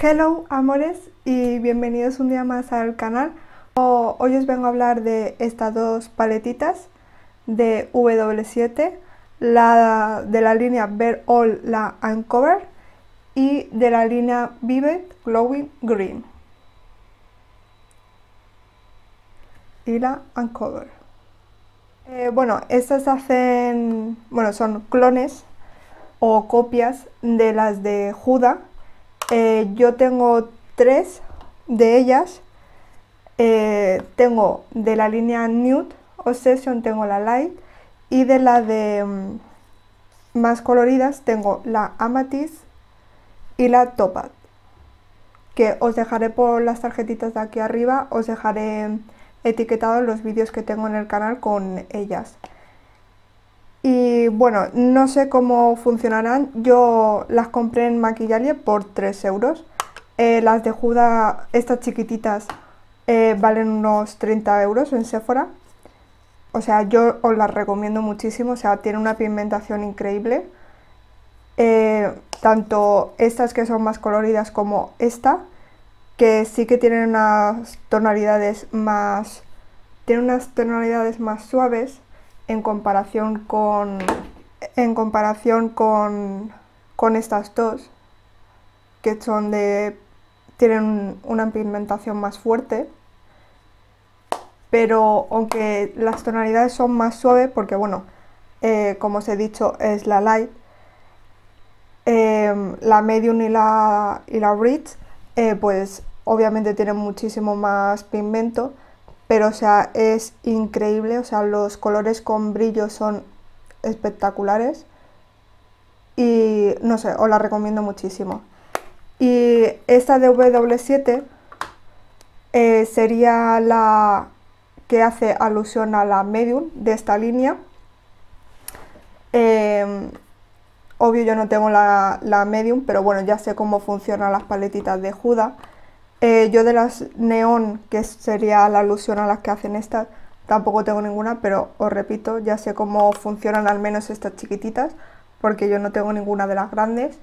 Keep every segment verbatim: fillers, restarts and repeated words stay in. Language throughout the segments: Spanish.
Hello amores y bienvenidos un día más al canal. Hoy os vengo a hablar de estas dos paletitas de W siete, la de la línea Bare All, la Uncover, y de la línea Vivid Glowing Green y la Uncover. Eh, bueno, estas hacen, bueno, son clones o copias de las de Huda. Eh, yo tengo tres de ellas. Eh, tengo de la línea Nude Obsession, tengo la Light, y de la de mmm, más coloridas tengo la Amatis y la Topaz, que os dejaré por las tarjetitas de aquí arriba, os dejaré etiquetados los vídeos que tengo en el canal con ellas. Y bueno, no sé cómo funcionarán. Yo las compré en Maquillalia por tres euros. Eh, las de Huda, estas chiquititas, Eh, valen unos treinta euros en Sephora. O sea, yo os las recomiendo muchísimo. O sea, tiene una pigmentación increíble. Eh, tanto estas que son más coloridas como esta, que sí que tienen unas tonalidades más, tienen unas tonalidades más suaves en comparación con, en comparación con, con estas dos, que son de, tienen una pigmentación más fuerte. Pero aunque las tonalidades son más suaves, porque bueno, eh, como os he dicho, es la Light, eh, la Medium y la, y la Rich, eh, pues obviamente tienen muchísimo más pigmento, pero o sea, es increíble. O sea, los colores con brillo son espectaculares y no sé, os la recomiendo muchísimo. Y esta de W siete eh, sería la que hace alusión a la Medium de esta línea. Eh, obvio, yo no tengo la, la Medium, pero bueno, ya sé cómo funcionan las paletitas de Huda. Eh, yo de las Neón, que sería la alusión a las que hacen estas, tampoco tengo ninguna, pero os repito, ya sé cómo funcionan al menos estas chiquititas, porque yo no tengo ninguna de las grandes.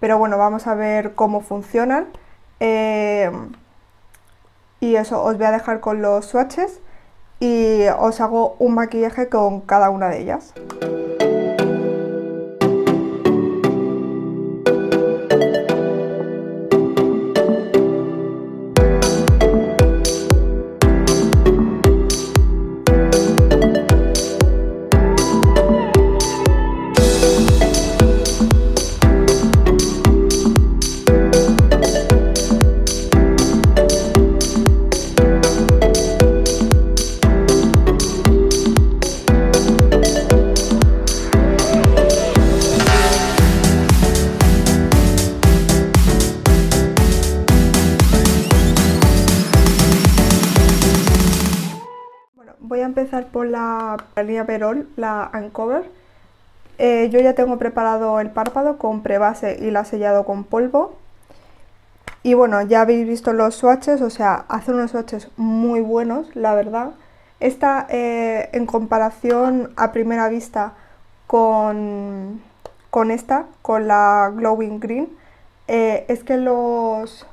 Pero bueno, vamos a ver cómo funcionan. Eh, y eso, os voy a dejar con los swatches y os hago un maquillaje con cada una de ellas. Empezar por la, la línea Bare All, la Uncover. Eh, yo ya tengo preparado el párpado con prebase y la sellado con polvo. Y bueno, ya habéis visto los swatches, o sea, hace unos swatches muy buenos, la verdad. Esta, eh, en comparación a primera vista con, con esta, con la Glowing Green, eh, es que los...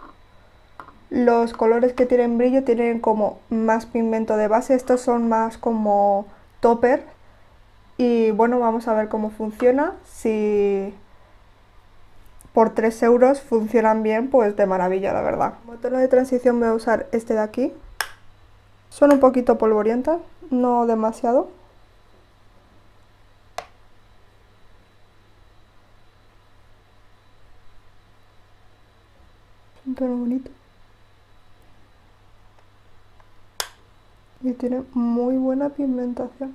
Los colores que tienen brillo tienen como más pigmento de base. Estos son más como topper. Y bueno, vamos a ver cómo funciona. Si por tres euros funcionan bien, pues de maravilla, la verdad. Como tono de transición voy a usar este de aquí. Son un poquito polvorientas, no demasiado. Un tono bonito. Y tiene muy buena pigmentación.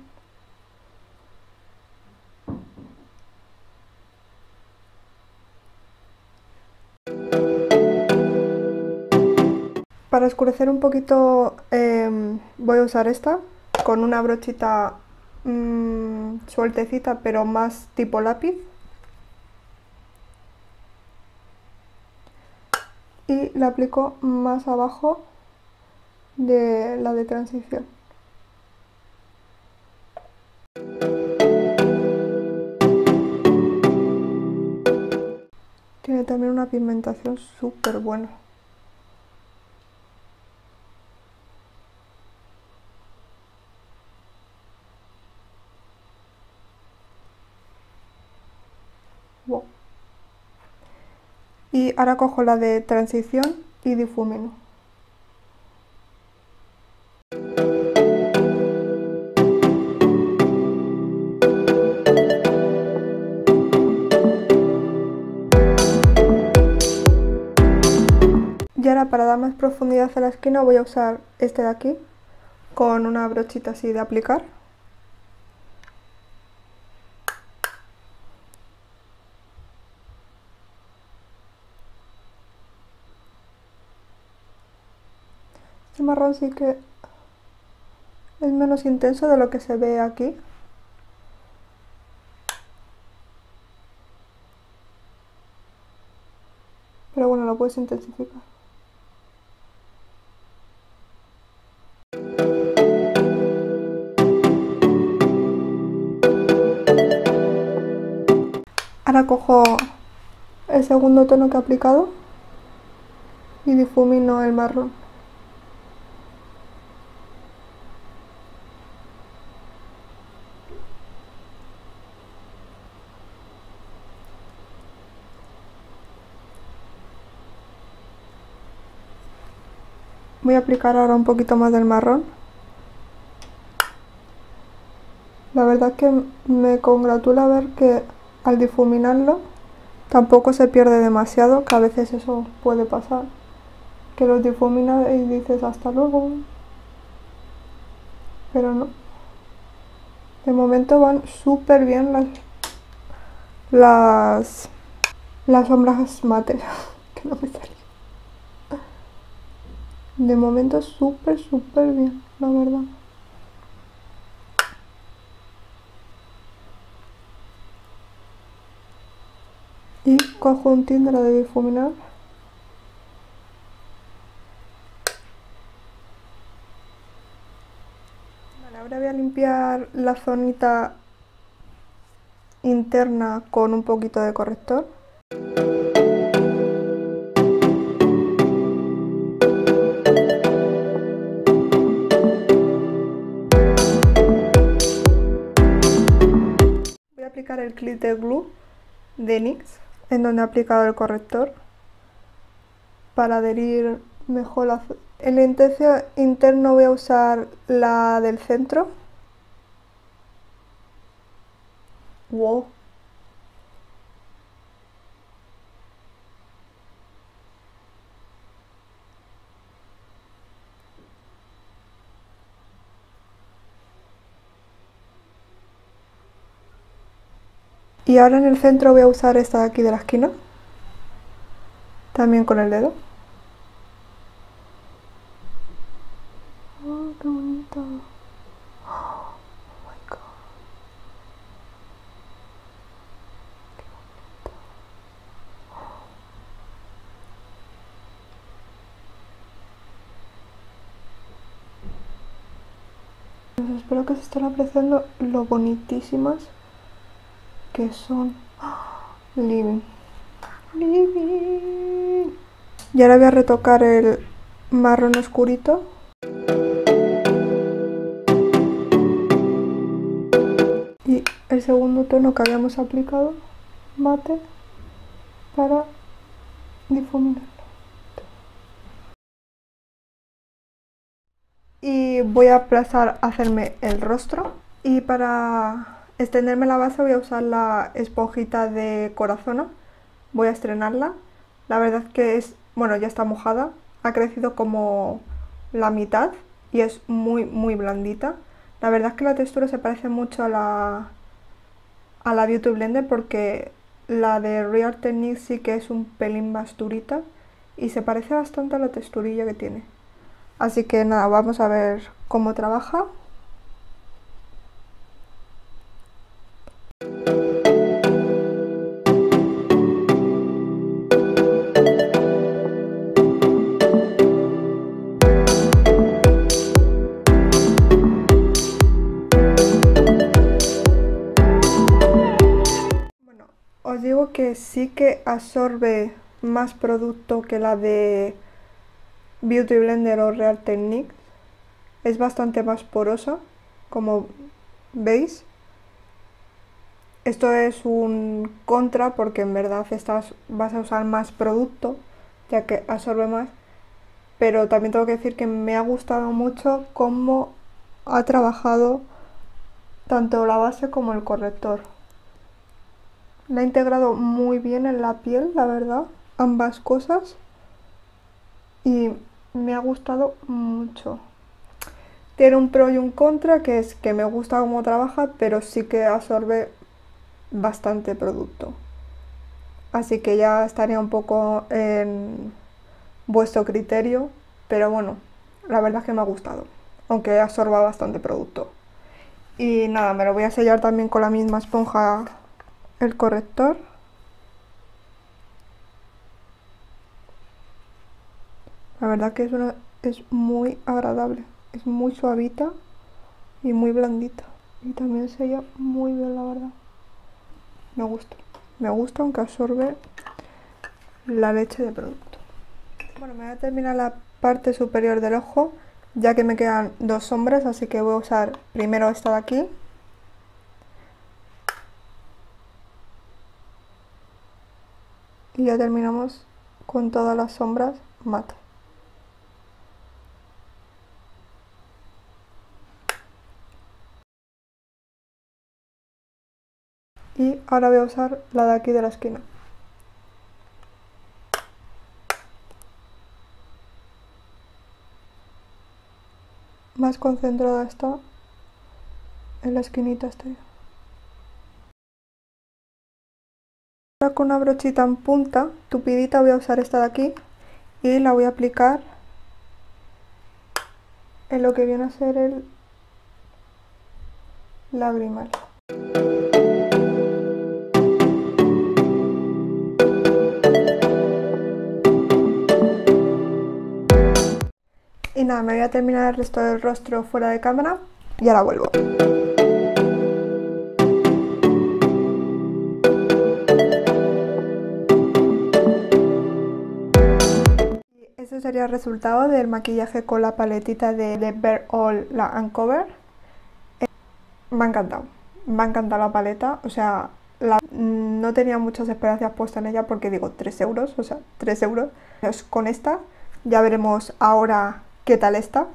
Para oscurecer un poquito eh, voy a usar esta con una brochita mmm, sueltecita, pero más tipo lápiz. Y la aplico más abajo de la de transición. Tiene tiene también una pigmentación súper buena. Wow. Y ahora cojo la de transición y difumino. Y ahora, para dar más profundidad a la esquina, voy a usar este de aquí con una brochita así de aplicar. Este marrón sí que es menos intenso de lo que se ve aquí. Pero bueno, lo puedes intensificar. Ahora cojo el segundo tono que he aplicado y difumino el marrón. Voy a aplicar ahora un poquito más del marrón. La verdad es que me congratula ver que al difuminarlo tampoco se pierde demasiado, que a veces eso puede pasar, que los difuminas y dices hasta luego, pero no. De momento van súper bien las, las las sombras mate, que no me sale. De momento súper súper bien, la verdad. Y cojo un tinte de difuminar . Vale, ahora voy a limpiar la zonita interna con un poquito de corrector. Voy a aplicar el Glitter Glue de N Y X, en donde he aplicado el corrector, para adherir mejor la... El lentejo interno voy a usar la del centro. Wow. Y ahora en el centro voy a usar esta de aquí de la esquina, también con el dedo. Oh, qué bonito. Oh, oh my God. Qué bonito. Oh. Pues espero que se estén apreciando lo bonitísimas que son. Oh, living. Living. Y ahora voy a retocar el marrón oscurito. Y el segundo tono que habíamos aplicado, mate, para difuminarlo. Y voy a pasar a hacerme el rostro. Y para extenderme la base voy a usar la esponjita de Corazona. Voy a estrenarla. La verdad que es... bueno, ya está mojada. Ha crecido como la mitad y es muy, muy blandita. La verdad es que la textura se parece mucho a la, a la Beauty Blender, porque la de Real Techniques sí que es un pelín más durita y se parece bastante a la texturilla que tiene. Así que nada, vamos a ver cómo trabaja. que sí que absorbe más producto que la de Beauty Blender o Real Techniques. Es bastante más porosa, como veis. Esto es un contra porque en verdad estás, vas a usar más producto, ya que absorbe más. Pero también tengo que decir que me ha gustado mucho cómo ha trabajado tanto la base como el corrector. La ha integrado muy bien en la piel, la verdad, ambas cosas. Y me ha gustado mucho. Tiene un pro y un contra, que es que me gusta cómo trabaja, pero sí que absorbe bastante producto. Así que ya estaría un poco en vuestro criterio, pero bueno, la verdad es que me ha gustado, aunque absorba bastante producto. Y nada, me lo voy a sellar también con la misma esponja el corrector. La verdad que es, una, es muy agradable. Es muy suavita y muy blandita. Y también sella muy bien, la verdad. Me gusta. Me gusta, aunque absorbe la leche de producto. Bueno, me voy a terminar la parte superior del ojo, ya que me quedan dos sombras, así que voy a usar primero esta de aquí. Y ya terminamos con todas las sombras mate. Y ahora voy a usar la de aquí de la esquina. Más concentrada está en la esquinita exterior. Ahora con una brochita en punta, tupidita, voy a usar esta de aquí y la voy a aplicar en lo que viene a ser el lagrimal. Y nada, me voy a terminar el resto del rostro fuera de cámara y ahora vuelvo. Este sería el resultado del maquillaje con la paletita de, de Bare All, la Uncover. Eh, me ha encantado, me ha encantado la paleta, o sea, la, no tenía muchas esperanzas puestas en ella porque digo tres euros, o sea, tres euros. Con esta ya veremos ahora qué tal está,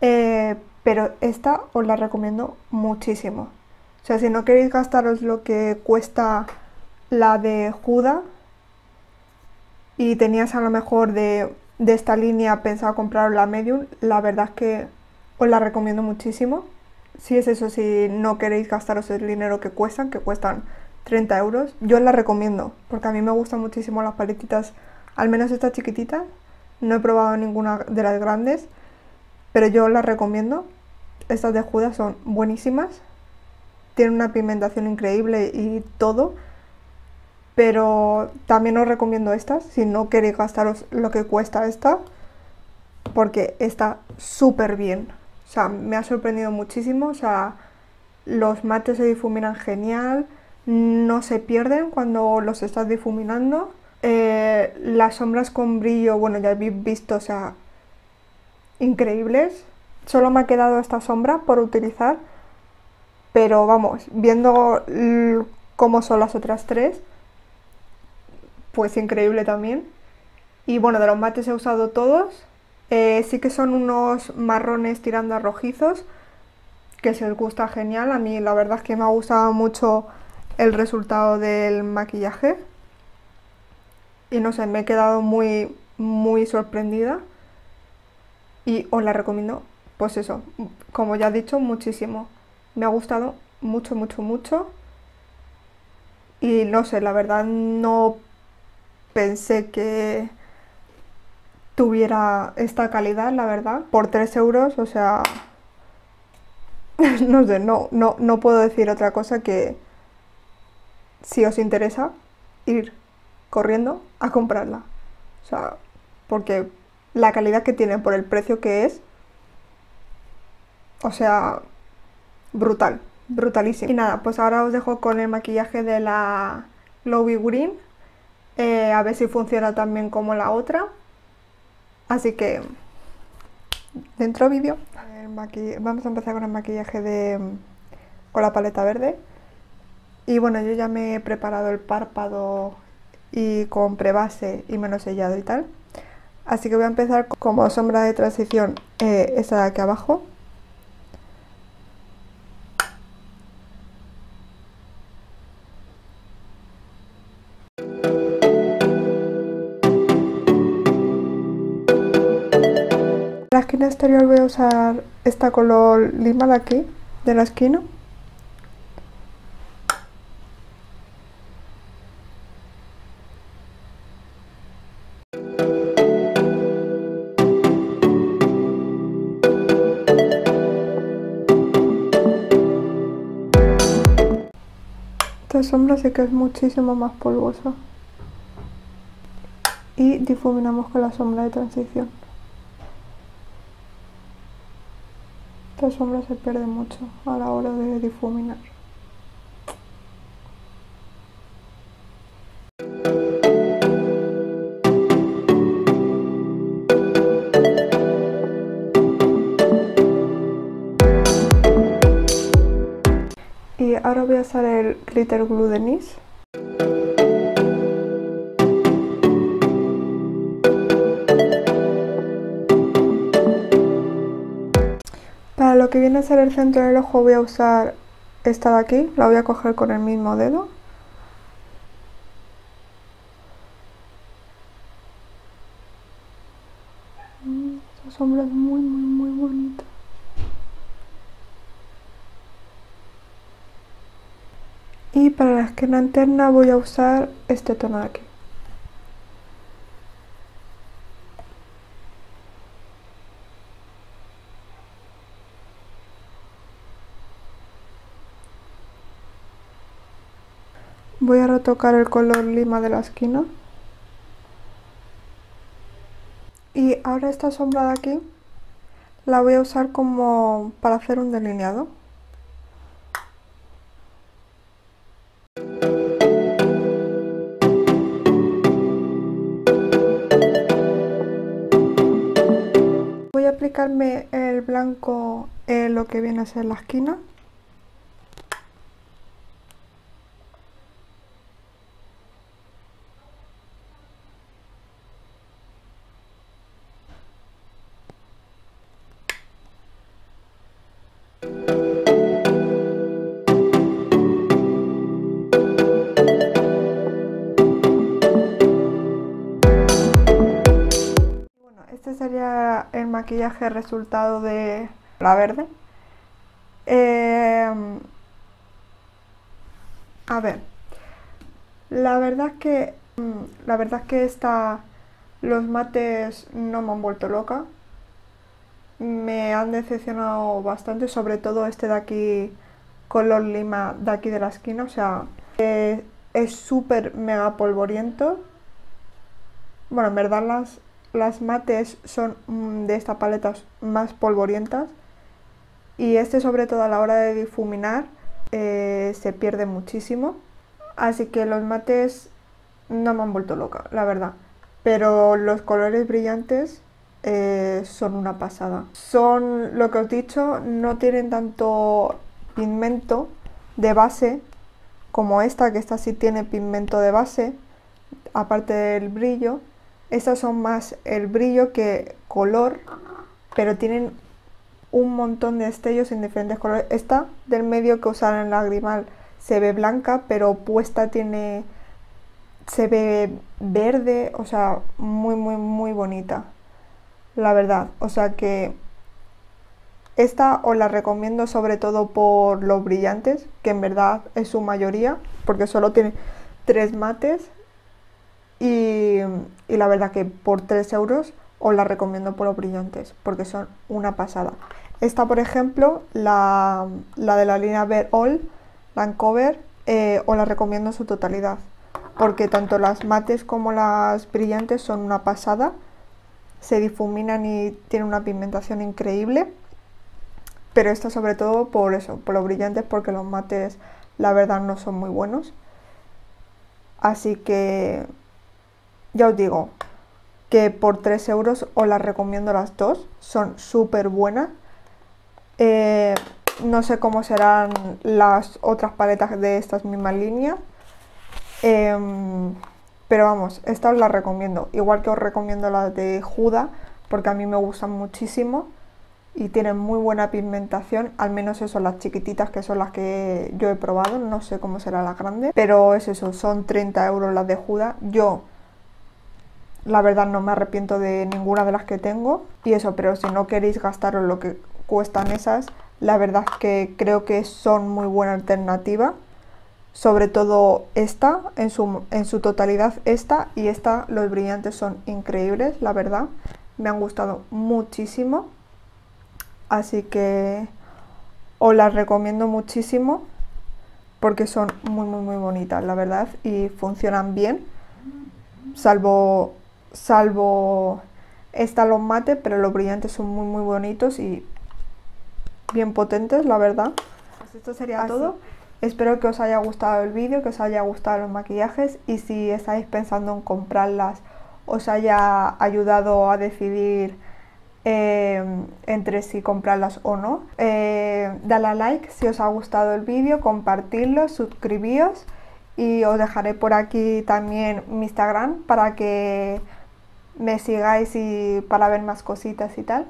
eh, pero esta os la recomiendo muchísimo. O sea, si no queréis gastaros lo que cuesta la de Huda y tenías a lo mejor de, de esta línea pensado comprar la Medium, la verdad es que os la recomiendo muchísimo. Si es eso, si no queréis gastaros el dinero que cuestan, que cuestan treinta euros, yo os la recomiendo porque a mí me gustan muchísimo las paletitas, al menos estas chiquititas. No he probado ninguna de las grandes, pero yo las recomiendo. Estas de Huda son buenísimas. Tienen una pigmentación increíble y todo. Pero también os recomiendo estas, si no queréis gastaros lo que cuesta esta. Porque está súper bien. O sea, me ha sorprendido muchísimo. O sea, los mates se difuminan genial. No se pierden cuando los estás difuminando. Eh, las sombras con brillo, bueno, ya habéis visto, o sea, increíbles. Solo me ha quedado esta sombra por utilizar, pero vamos, viendo cómo son las otras tres, pues increíble también. Y bueno, de los mates he usado todos. Eh, sí que son unos marrones tirando a rojizos, que se les gusta genial. A mí la verdad es que me ha gustado mucho el resultado del maquillaje. Y no sé, me he quedado muy, muy sorprendida y os la recomiendo, pues eso, como ya he dicho, muchísimo. Me ha gustado mucho, mucho, mucho. Y no sé, la verdad no pensé que tuviera esta calidad, la verdad. Por tres euros, o sea, no sé, no, no, no puedo decir otra cosa que si os interesa, ir corriendo a comprarla, o sea, porque la calidad que tiene por el precio que es, o sea, brutal, brutalísimo. Y nada, pues ahora os dejo con el maquillaje de la Lobby Green, eh, a ver si funciona tan bien como la otra. Así que dentro vídeo. Vamos a empezar con el maquillaje de con la paleta verde. Y bueno, yo ya me he preparado el párpado y con prebase y menos sellado y tal. Así que voy a empezar como sombra de transición, eh, esta de aquí abajo. En la esquina exterior voy a usar esta color lima de aquí, de la esquina. Sombra sí que es muchísimo más polvosa y difuminamos con la sombra de transición. Esta sombra se pierde mucho a la hora de difuminar. Ahora voy a usar el Glitter Glue de N Y X. Para lo que viene a ser el centro del ojo voy a usar esta de aquí, la voy a coger con el mismo dedo. Esta sombra es muy muy muy bonita. Y para la esquina interna voy a usar este tono de aquí. Voy a retocar el color lima de la esquina. Y ahora esta sombra de aquí la voy a usar como para hacer un delineado. Aplicarme el blanco en eh, lo que viene a ser la esquina. Sería el maquillaje resultado de la verde. Eh, a ver, la verdad es que la verdad es que esta, los mates no me han vuelto loca, me han decepcionado bastante, sobre todo este de aquí, color lima de aquí de la esquina. O sea, eh, es súper mega polvoriento. Bueno, en verdad las Las mates son mm, de estas paletas más polvorientas, y este, sobre todo a la hora de difuminar, eh, se pierde muchísimo. Así que los mates no me han vuelto loca, la verdad. Pero los colores brillantes eh, son una pasada. Son lo que os he dicho, no tienen tanto pigmento de base como esta, que esta sí tiene pigmento de base, aparte del brillo. Estas son más el brillo que color, pero tienen un montón de destellos en diferentes colores. Esta del medio que usaron en lagrimal se ve blanca, pero puesta tiene, se ve verde, o sea, muy muy muy bonita, la verdad. O sea que esta os la recomiendo sobre todo por los brillantes, que en verdad es su mayoría, porque solo tiene tres mates. Y, y la verdad que por tres euros os la recomiendo por los brillantes, porque son una pasada. Esta, por ejemplo, la, la de la línea Bare All, Lancover, eh, os la recomiendo en su totalidad, porque tanto las mates como las brillantes son una pasada. Se difuminan y tienen una pigmentación increíble. Pero esta sobre todo por eso, por los brillantes, porque los mates la verdad no son muy buenos. Así que ya os digo que por tres euros os las recomiendo las dos, son súper buenas. Eh, no sé cómo serán las otras paletas de estas mismas líneas, eh, pero vamos, esta os la recomiendo, igual que os recomiendo las de Huda, porque a mí me gustan muchísimo y tienen muy buena pigmentación, al menos eso, las chiquititas, que son las que yo he probado, no sé cómo serán las grandes, pero es eso, son treinta euros las de Huda. Yo la verdad no me arrepiento de ninguna de las que tengo y eso, pero si no queréis gastaros lo que cuestan esas, la verdad es que creo que son muy buena alternativa, sobre todo esta, en su, en su totalidad esta y esta, los brillantes son increíbles, la verdad, me han gustado muchísimo. Así que os las recomiendo muchísimo porque son muy muy muy bonitas, la verdad, y funcionan bien, salvo, salvo esta los mate, pero los brillantes son muy muy bonitos y bien potentes, la verdad. Pues esto sería Así. todo. Espero que os haya gustado el vídeo, que os haya gustado los maquillajes, y si estáis pensando en comprarlas, os haya ayudado a decidir Eh, entre si comprarlas o no. Eh, dale a like si os ha gustado el vídeo, compartidlo, suscribíos, y os dejaré por aquí también mi Instagram para que me sigáis y para ver más cositas y tal.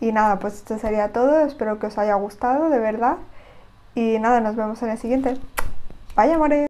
Y nada, pues esto sería todo, espero que os haya gustado de verdad y nada, nos vemos en el siguiente. Bye, amores.